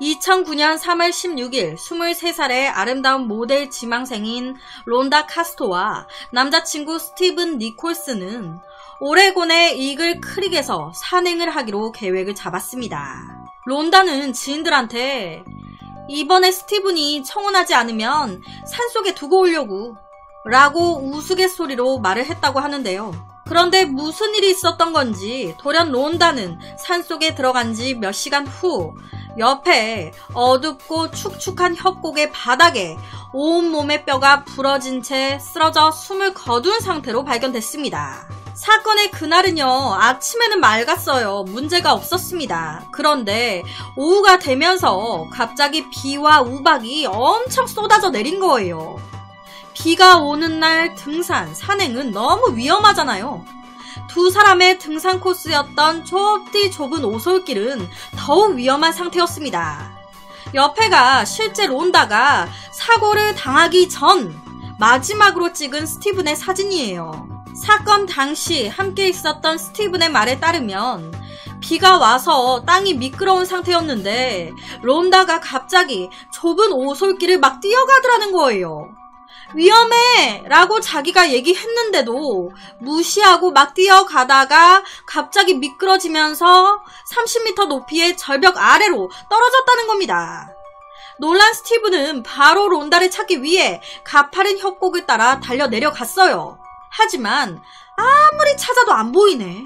2009년 3월 16일 23살의 아름다운 모델 지망생인 론다 카스토와 남자친구 스티븐 니콜스는 오레곤의 이글 크릭에서 산행을 하기로 계획을 잡았습니다. 론다는 지인들한테 이번에 스티븐이 청혼하지 않으면 산속에 두고 오려고 라고 우스갯소리로 말을 했다고 하는데요. 그런데 무슨 일이 있었던 건지 돌연 론다는 산속에 들어간 지 몇 시간 후 옆에 어둡고 축축한 협곡의 바닥에 온몸의 뼈가 부러진 채 쓰러져 숨을 거둔 상태로 발견됐습니다. 사건의 그날은요, 아침에는 맑았어요. 문제가 없었습니다. 그런데 오후가 되면서 갑자기 비와 우박이 엄청 쏟아져 내린 거예요. 비가 오는 날 등산, 산행은 너무 위험하잖아요. 두 사람의 등산 코스였던 좁디 좁은 오솔길은 더욱 위험한 상태였습니다. 옆에가 실제 론다가 사고를 당하기 전 마지막으로 찍은 스티븐의 사진이에요. 사건 당시 함께 있었던 스티븐의 말에 따르면 비가 와서 땅이 미끄러운 상태였는데 론다가 갑자기 좁은 오솔길을 막 뛰어가더라는 거예요. 위험해! 라고 자기가 얘기했는데도 무시하고 막 뛰어가다가 갑자기 미끄러지면서 30m 높이의 절벽 아래로 떨어졌다는 겁니다. 놀란 스티븐은 바로 론다를 찾기 위해 가파른 협곡을 따라 달려 내려갔어요. 하지만 아무리 찾아도 안 보이네.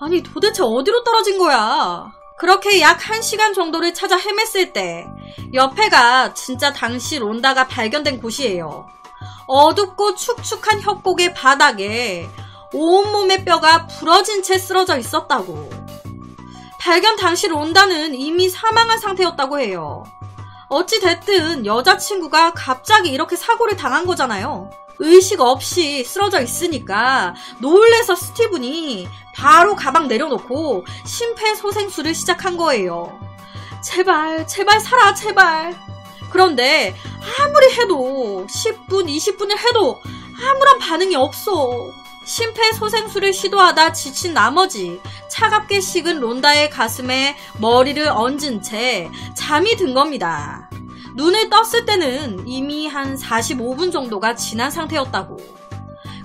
아니 도대체 어디로 떨어진 거야? 그렇게 약 1시간 정도를 찾아 헤맸을 때 옆에가 진짜 당시 론다가 발견된 곳이에요. 어둡고 축축한 협곡의 바닥에 온몸의 뼈가 부러진 채 쓰러져 있었다고. 발견 당시 론다는 이미 사망한 상태였다고 해요. 어찌됐든 여자친구가 갑자기 이렇게 사고를 당한 거잖아요. 의식 없이 쓰러져 있으니까 놀래서 스티븐이 바로 가방 내려놓고 심폐소생술을 시작한 거예요. 제발 살아, 제발. 그런데 아무리 해도 10분, 20분을 해도 아무런 반응이 없어. 심폐소생술을 시도하다 지친 나머지 차갑게 식은 론다의 가슴에 머리를 얹은 채 잠이 든 겁니다. 눈을 떴을 때는 이미 한 45분 정도가 지난 상태였다고.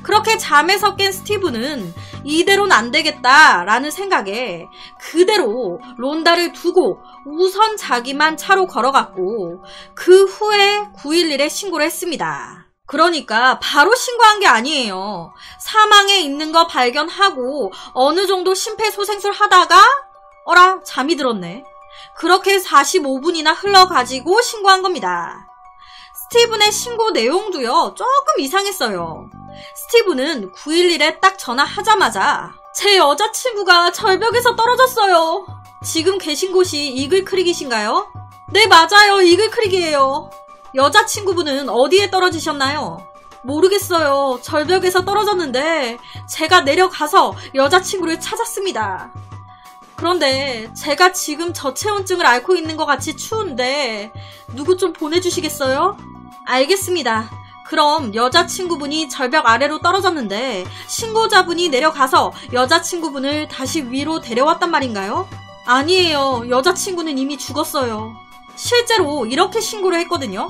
그렇게 잠에서 깬 스티븐은 이대로는 안 되겠다라는 생각에 그대로 론다를 두고 우선 자기만 차로 걸어갔고 그 후에 911에 신고를 했습니다. 그러니까 바로 신고한 게 아니에요. 사망해 있는 거 발견하고 어느 정도 심폐소생술 하다가 어라 잠이 들었네. 그렇게 45분이나 흘러가지고 신고한 겁니다. 스티븐의 신고 내용도요, 조금 이상했어요. 스티븐은 911에 딱 전화하자마자 제 여자친구가 절벽에서 떨어졌어요. 지금 계신 곳이 이글크릭이신가요? 네, 맞아요. 이글크릭이에요. 여자친구분은 어디에 떨어지셨나요? 모르겠어요. 절벽에서 떨어졌는데 제가 내려가서 여자친구를 찾았습니다. 그런데 제가 지금 저체온증을 앓고 있는 것 같이 추운데 누구 좀 보내주시겠어요? 알겠습니다. 그럼 여자친구분이 절벽 아래로 떨어졌는데 신고자분이 내려가서 여자친구분을 다시 위로 데려왔단 말인가요? 아니에요. 여자친구는 이미 죽었어요. 실제로 이렇게 신고를 했거든요.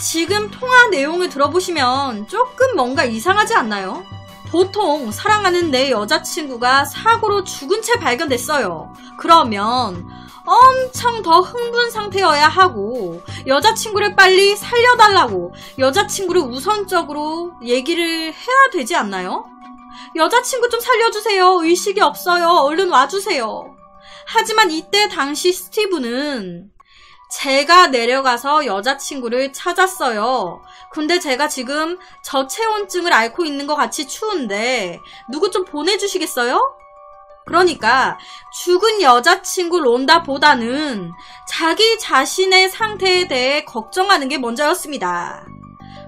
지금 통화 내용을 들어보시면 조금 뭔가 이상하지 않나요? 보통 사랑하는 내 여자친구가 사고로 죽은 채 발견됐어요. 그러면 엄청 더 흥분 상태여야 하고 여자친구를 빨리 살려달라고 여자친구를 우선적으로 얘기를 해야 되지 않나요? 여자친구 좀 살려주세요. 의식이 없어요. 얼른 와주세요. 하지만 이때 당시 스티븐은 제가 내려가서 여자친구를 찾았어요. 근데 제가 지금 저체온증을 앓고 있는 것 같이 추운데 누구 좀 보내주시겠어요? 그러니까 죽은 여자친구 론다보다는 자기 자신의 상태에 대해 걱정하는 게 먼저였습니다.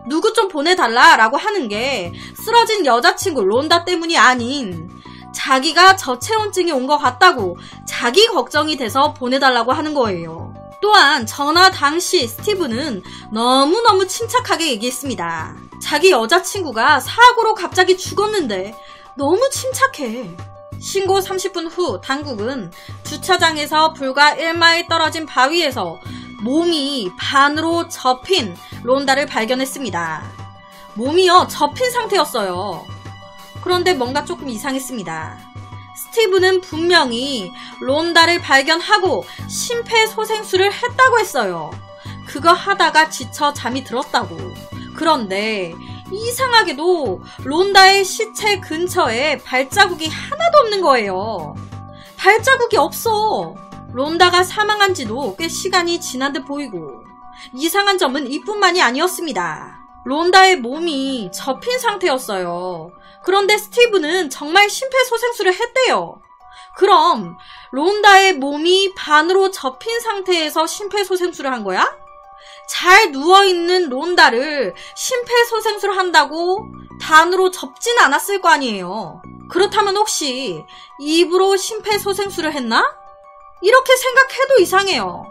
누구 좀 보내달라라고 하는 게 쓰러진 여자친구 론다 때문이 아닌 자기가 저체온증이 온 것 같다고 자기 걱정이 돼서 보내달라고 하는 거예요. 또한 전화 당시 스티븐은 너무너무 침착하게 얘기했습니다. 자기 여자친구가 사고로 갑자기 죽었는데 너무 침착해. 신고 30분 후 당국은 주차장에서 불과 1마일 떨어진 바위에서 몸이 반으로 접힌 론다를 발견했습니다. 몸이요, 접힌 상태였어요. 그런데 뭔가 조금 이상했습니다. 스티브는 분명히 론다를 발견하고 심폐소생술을 했다고 했어요. 그거 하다가 지쳐 잠이 들었다고. 그런데 이상하게도 론다의 시체 근처에 발자국이 하나도 없는 거예요. 발자국이 없어. 론다가 사망한 지도 꽤 시간이 지난 듯 보이고, 이상한 점은 이뿐만이 아니었습니다. 론다의 몸이 접힌 상태였어요. 그런데 스티브는 정말 심폐소생술을 했대요. 그럼 론다의 몸이 반으로 접힌 상태에서 심폐소생술을 한 거야? 잘 누워있는 론다를 심폐소생술 한다고 반으로 접진 않았을 거 아니에요. 그렇다면 혹시 입으로 심폐소생술을 했나? 이렇게 생각해도 이상해요.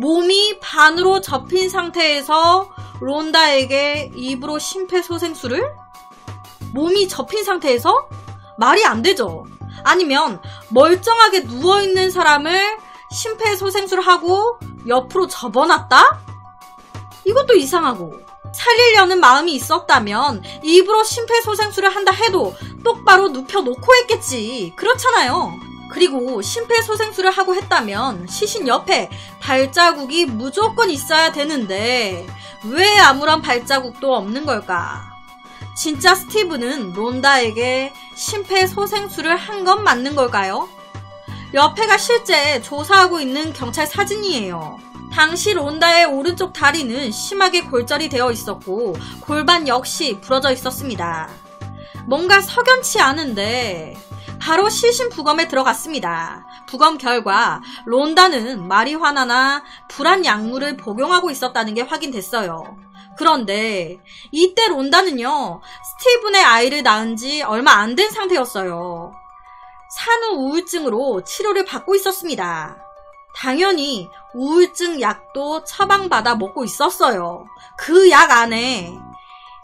몸이 반으로 접힌 상태에서 론다에게 입으로 심폐소생술을? 몸이 접힌 상태에서? 말이 안 되죠. 아니면 멀쩡하게 누워있는 사람을 심폐소생술하고 옆으로 접어놨다? 이것도 이상하고, 살리려는 마음이 있었다면 입으로 심폐소생술을 한다 해도 똑바로 눕혀놓고 했겠지. 그렇잖아요. 그리고 심폐소생술을 하고 했다면 시신 옆에 발자국이 무조건 있어야 되는데 왜 아무런 발자국도 없는 걸까? 진짜 스티브는 론다에게 심폐소생술을 한 건 맞는 걸까요? 옆에가 실제 조사하고 있는 경찰 사진이에요. 당시 론다의 오른쪽 다리는 심하게 골절이 되어 있었고 골반 역시 부러져 있었습니다. 뭔가 석연치 않은데 바로 시신 부검에 들어갔습니다. 부검 결과 론다는 마리화나나 불안약물을 복용하고 있었다는 게 확인됐어요. 그런데 이때 론다는요, 스티븐의 아이를 낳은 지 얼마 안 된 상태였어요. 산후 우울증으로 치료를 받고 있었습니다. 당연히 우울증 약도 처방받아 먹고 있었어요. 그 약 안에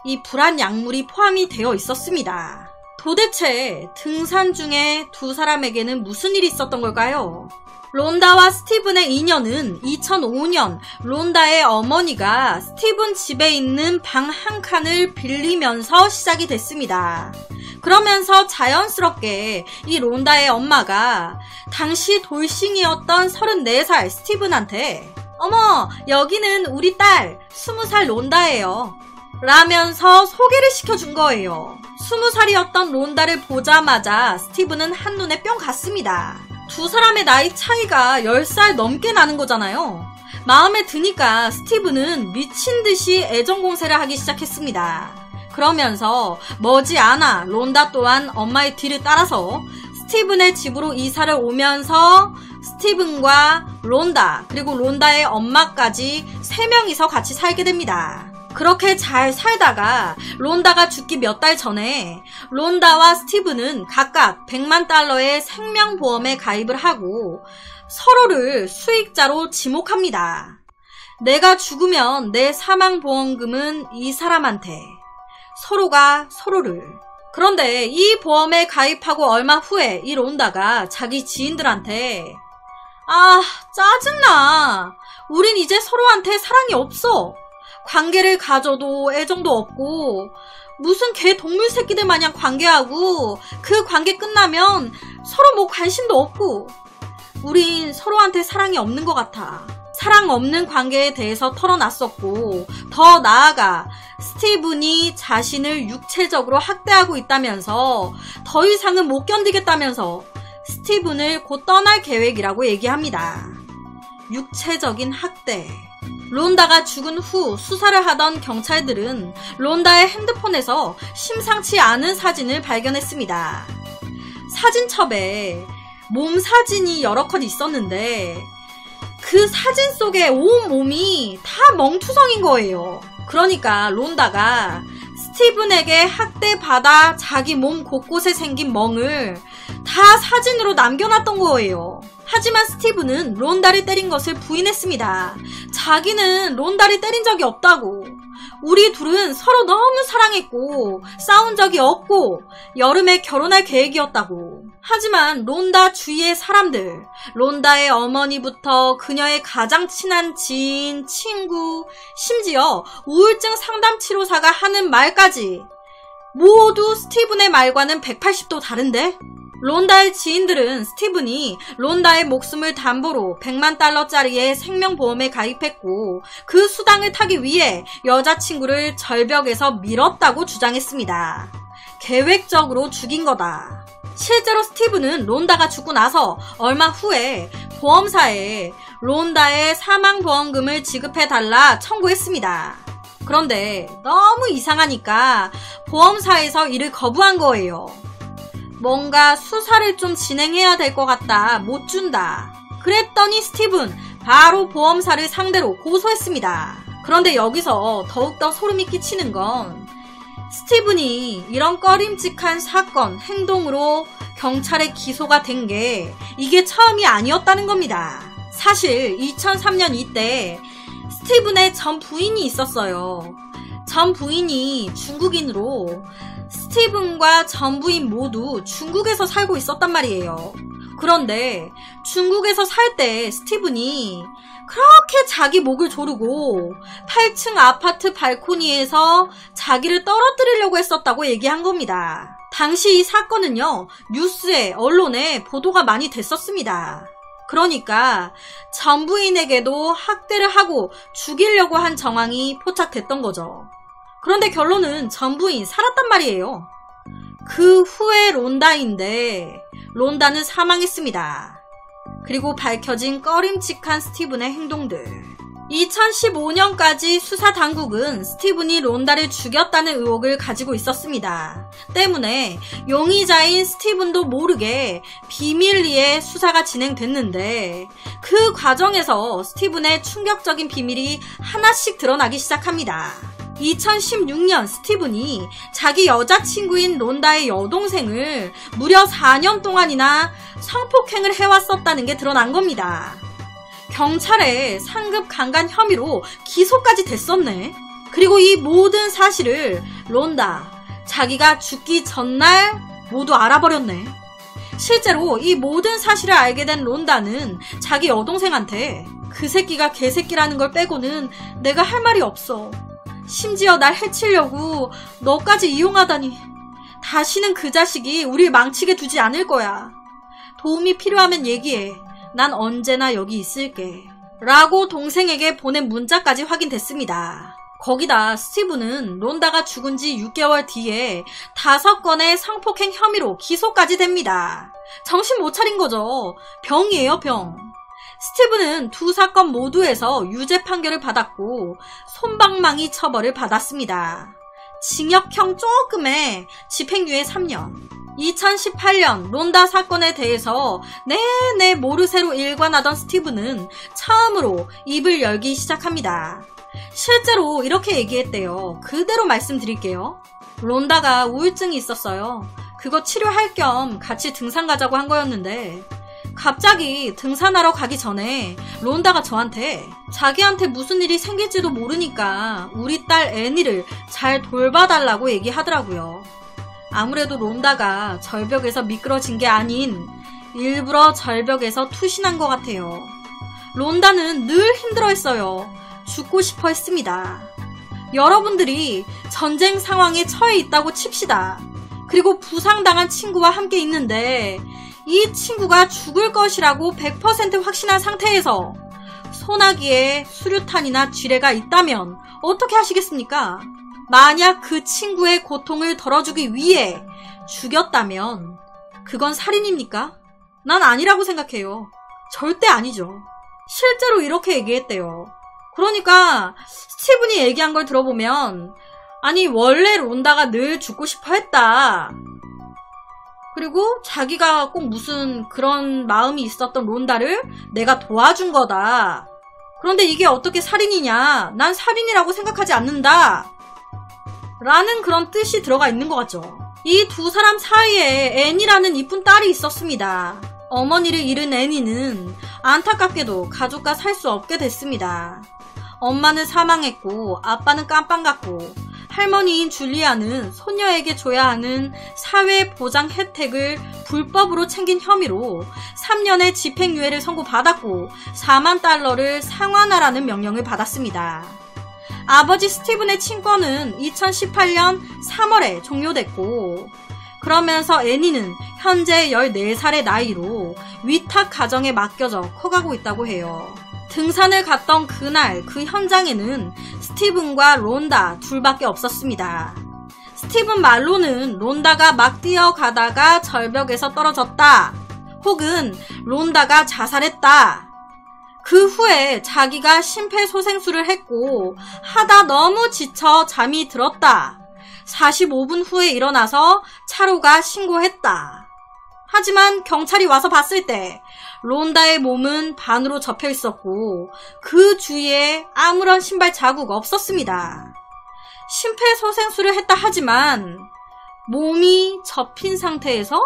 이 불안약물이 포함이 되어 있었습니다. 도대체 등산 중에 두 사람에게는 무슨 일이 있었던 걸까요? 론다와 스티븐의 인연은 2005년 론다의 어머니가 스티븐 집에 있는 방 한 칸을 빌리면서 시작이 됐습니다. 그러면서 자연스럽게 이 론다의 엄마가 당시 돌싱이었던 34살 스티븐한테 "어머, 여기는 우리 딸 20살 론다예요" 라면서 소개를 시켜준 거예요. 20살이었던 론다를 보자마자 스티븐은 한눈에 뿅 갔습니다. 두 사람의 나이 차이가 10살 넘게 나는 거잖아요. 마음에 드니까 스티븐은 미친 듯이 애정 공세를 하기 시작했습니다. 그러면서 머지않아 론다 또한 엄마의 뒤를 따라서 스티븐의 집으로 이사를 오면서 스티븐과 론다, 그리고 론다의 엄마까지 3명이서 같이 살게 됩니다. 그렇게 잘 살다가 론다가 죽기 몇 달 전에 론다와 스티븐은 각각 100만 달러의 생명보험에 가입을 하고 서로를 수익자로 지목합니다. 내가 죽으면 내 사망보험금은 이 사람한테, 서로가 서로를. 그런데 이 보험에 가입하고 얼마 후에 이 론다가 자기 지인들한테 "아, 짜증나. 우린 이제 서로한테 사랑이 없어. 관계를 가져도 애정도 없고 무슨 개 동물 새끼들 마냥 관계하고 그 관계 끝나면 서로 뭐 관심도 없고 우린 서로한테 사랑이 없는 것 같아." 사랑 없는 관계에 대해서 털어놨었고, 더 나아가 스티븐이 자신을 육체적으로 학대하고 있다면서 더 이상은 못 견디겠다면서 스티븐을 곧 떠날 계획이라고 얘기합니다. 육체적인 학대. 론다가 죽은 후 수사를 하던 경찰들은 론다의 핸드폰에서 심상치 않은 사진을 발견했습니다. 사진첩에 몸 사진이 여러 컷 있었는데 그 사진 속에 온몸이 다 멍투성인 거예요. 그러니까 론다가 스티븐에게 학대받아 자기 몸 곳곳에 생긴 멍을 다 사진으로 남겨놨던 거예요. 하지만 스티븐은 론다를 때린 것을 부인했습니다. 자기는 론다를 때린 적이 없다고. "우리 둘은 서로 너무 사랑했고 싸운 적이 없고 여름에 결혼할 계획이었다고. 하지만 론다 주위의 사람들, 론다의 어머니부터 그녀의 가장 친한 지인, 친구, 심지어 우울증 상담 치료사가 하는 말까지 모두 스티븐의 말과는 180도 다른데? 론다의 지인들은 스티븐이 론다의 목숨을 담보로 100만 달러짜리의 생명보험에 가입했고 그 수당을 타기 위해 여자친구를 절벽에서 밀었다고 주장했습니다. 계획적으로 죽인 거다. 실제로 스티븐은 론다가 죽고 나서 얼마 후에 보험사에 론다의 사망보험금을 지급해달라 청구했습니다. 그런데 너무 이상하니까 보험사에서 이를 거부한 거예요. 뭔가 수사를 좀 진행해야 될 것 같다. 못 준다. 그랬더니 스티븐 바로 보험사를 상대로 고소했습니다. 그런데 여기서 더욱더 소름이 끼치는 건 스티븐이 이런 꺼림칙한 사건, 행동으로 경찰에 기소가 된 게 이게 처음이 아니었다는 겁니다. 사실 2003년 이때 스티븐의 전 부인이 있었어요. 전 부인이 중국인으로 스티븐과 전 부인 모두 중국에서 살고 있었단 말이에요. 그런데 중국에서 살 때 스티븐이 그렇게 자기 목을 조르고 8층 아파트 발코니에서 자기를 떨어뜨리려고 했었다고 얘기한 겁니다. 당시 이 사건은요, 뉴스에, 언론에 보도가 많이 됐었습니다. 그러니까 전 부인에게도 학대를 하고 죽이려고 한 정황이 포착됐던 거죠. 그런데 결론은 전 부인 살았단 말이에요. 그 후에 론다인데 론다는 사망했습니다. 그리고 밝혀진 꺼림칙한 스티븐의 행동들. 2015년까지 수사 당국은 스티븐이 론다를 죽였다는 의혹을 가지고 있었습니다. 때문에 용의자인 스티븐도 모르게 비밀리에 수사가 진행됐는데 그 과정에서 스티븐의 충격적인 비밀이 하나씩 드러나기 시작합니다. 2016년 스티븐이 자기 여자친구인 론다의 여동생을 무려 4년 동안이나 성폭행을 해왔었다는 게 드러난 겁니다. 경찰에 상급 강간 혐의로 기소까지 됐었네. 그리고 이 모든 사실을 론다, 자기가 죽기 전날 모두 알아버렸네. 실제로 이 모든 사실을 알게 된 론다는 자기 여동생한테 그 새끼가 개새끼라는 걸 빼고는 내가 할 말이 없어. 심지어 날 해치려고 너까지 이용하다니. 다시는 그 자식이 우릴 망치게 두지 않을 거야. 도움이 필요하면 얘기해. 난 언제나 여기 있을게. 라고 동생에게 보낸 문자까지 확인됐습니다. 거기다 스티븐은 론다가 죽은 지 6개월 뒤에 5건의 성폭행 혐의로 기소까지 됩니다. 정신 못 차린 거죠. 병이에요, 병. 스티븐은 2사건 모두에서 유죄 판결을 받았고 솜방망이 처벌을 받았습니다. 징역형 조금에 집행유예 3년. 2018년 론다 사건에 대해서 내내 모르쇠로 일관하던 스티븐은 처음으로 입을 열기 시작합니다. 실제로 이렇게 얘기했대요. 그대로 말씀드릴게요. 론다가 우울증이 있었어요. 그거 치료할 겸 같이 등산 가자고 한 거였는데 갑자기 등산하러 가기 전에 론다가 저한테 자기한테 무슨 일이 생길지도 모르니까 우리 딸 애니를 잘 돌봐달라고 얘기하더라고요. 아무래도 론다가 절벽에서 미끄러진 게 아닌 일부러 절벽에서 투신한 것 같아요. 론다는 늘 힘들어했어요. 죽고 싶어 했습니다. 여러분들이 전쟁 상황에 처해 있다고 칩시다. 그리고 부상당한 친구와 함께 있는데 이 친구가 죽을 것이라고 100% 확신한 상태에서 소나기에 수류탄이나 지뢰가 있다면 어떻게 하시겠습니까? 만약 그 친구의 고통을 덜어주기 위해 죽였다면 그건 살인입니까? 난 아니라고 생각해요. 절대 아니죠. 실제로 이렇게 얘기했대요. 그러니까 스티븐이 얘기한 걸 들어보면 아니 원래 론다가 늘 죽고 싶어 했다. 그리고 자기가 꼭 무슨 그런 마음이 있었던 론다를 내가 도와준 거다. 그런데 이게 어떻게 살인이냐. 난 살인이라고 생각하지 않는다. 라는 그런 뜻이 들어가 있는 것 같죠. 이 두 사람 사이에 애니라는 이쁜 딸이 있었습니다. 어머니를 잃은 애니는 안타깝게도 가족과 살 수 없게 됐습니다. 엄마는 사망했고 아빠는 깜빵 갔고 할머니인 줄리아는 소녀에게 줘야 하는 사회보장 혜택을 불법으로 챙긴 혐의로 3년의 집행유예를 선고받았고 4만 달러를 상환하라는 명령을 받았습니다. 아버지 스티븐의 친권은 2018년 3월에 종료됐고 그러면서 애니는 현재 14살의 나이로 위탁 가정에 맡겨져 커가고 있다고 해요. 등산을 갔던 그날 그 현장에는 스티븐과 론다 둘밖에 없었습니다. 스티븐 말로는 론다가 막 뛰어가다가 절벽에서 떨어졌다. 혹은 론다가 자살했다. 그 후에 자기가 심폐소생술을 했고 하다 너무 지쳐 잠이 들었다. 45분 후에 일어나서 차로가 신고했다. 하지만 경찰이 와서 봤을 때 론다의 몸은 반으로 접혀 있었고 그 주위에 아무런 신발 자국 없었습니다. 심폐소생술을 했다 하지만 몸이 접힌 상태에서?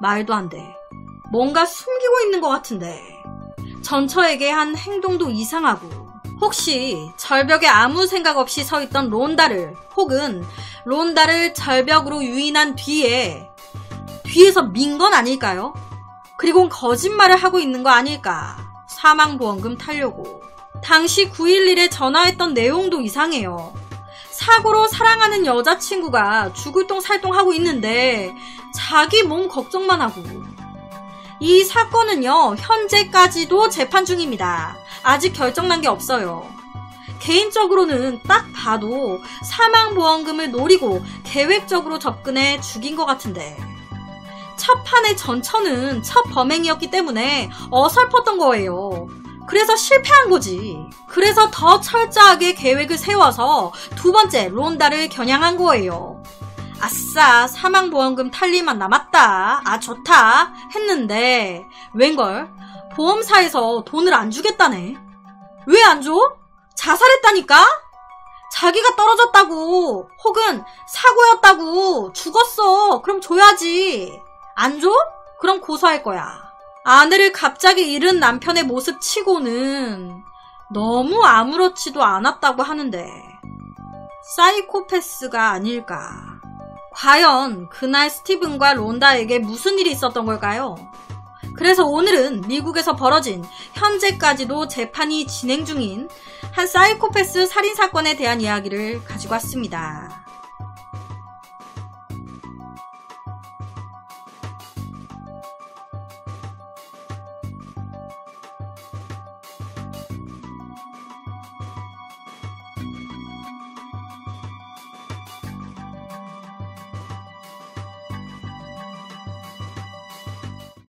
말도 안 돼. 뭔가 숨기고 있는 것 같은데. 전처에게 한 행동도 이상하고 혹시 절벽에 아무 생각 없이 서 있던 론다를 혹은 론다를 절벽으로 유인한 뒤에서 민 건 아닐까요? 그리고 거짓말을 하고 있는 거 아닐까? 사망보험금 타려고. 당시 911에 전화했던 내용도 이상해요. 사고로 사랑하는 여자친구가 죽을 똥살똥하고 있는데 자기 몸 걱정만 하고. 이 사건은요, 현재까지도 재판 중입니다. 아직 결정난 게 없어요. 개인적으로는 딱 봐도 사망보험금을 노리고 계획적으로 접근해 죽인 것 같은데 첫 판의 전처는 첫 범행이었기 때문에 어설펐던 거예요. 그래서 실패한 거지. 그래서 더 철저하게 계획을 세워서 두 번째 론다를 겨냥한 거예요. 아싸, 사망보험금 탈리만 남았다. 아, 좋다. 했는데 웬걸? 보험사에서 돈을 안 주겠다네. 왜 안 줘? 자살했다니까? 자기가 떨어졌다고. 혹은 사고였다고. 죽었어. 그럼 줘야지. 안 줘? 그럼 고소할 거야. 아내를 갑자기 잃은 남편의 모습 치고는 너무 아무렇지도 않았다고 하는데 사이코패스가 아닐까. 과연 그날 스티븐과 론다에게 무슨 일이 있었던 걸까요? 그래서 오늘은 미국에서 벌어진 현재까지도 재판이 진행 중인 한 사이코패스 살인사건에 대한 이야기를 가지고 왔습니다.